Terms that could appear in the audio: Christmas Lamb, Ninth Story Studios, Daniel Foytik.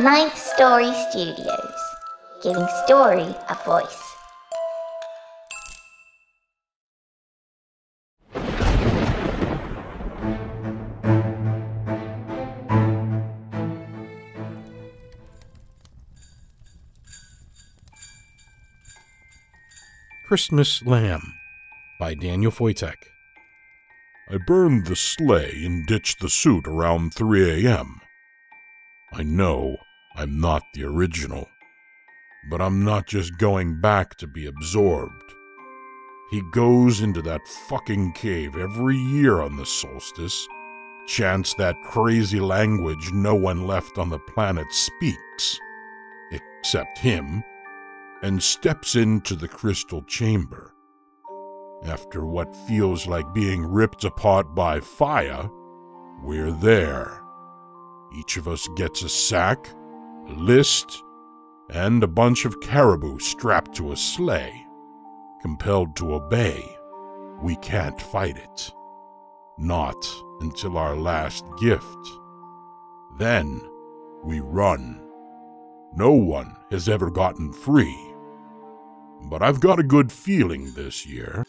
Ninth Story Studios, giving story a voice. Christmas Lamb by Daniel Foytik. I burned the sleigh and ditched the suit around 3 a.m. I know I'm not the original, but I'm not just going back to be absorbed. He goes into that fucking cave every year on the solstice, chants that crazy language no one left on the planet speaks, except him, and steps into the crystal chamber. After what feels like being ripped apart by fire, we're there. Each of us gets a sack, a list, and a bunch of caribou strapped to a sleigh. Compelled to obey, we can't fight it. Not until our last gift. Then we run. No one has ever gotten free. But I've got a good feeling this year.